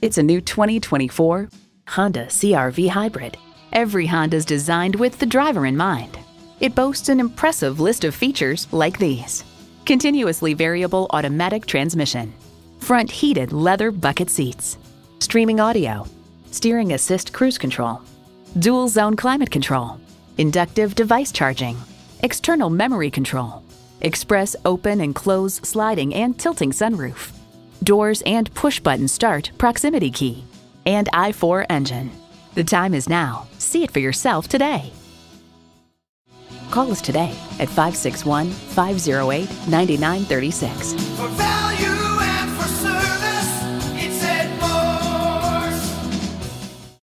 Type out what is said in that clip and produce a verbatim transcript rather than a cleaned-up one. It's a new twenty twenty-four Honda C R V Hybrid. Every Honda's designed with the driver in mind. It boasts an impressive list of features like these: continuously variable automatic transmission, front heated leather bucket seats, streaming audio, steering assist cruise control, dual zone climate control, inductive device charging, external memory control, express open and close sliding and tilting sunroof, doors and push button start proximity key, and I four engine. The time is now. See it for yourself today. Call us today at five six one, five oh eight, nine nine three six.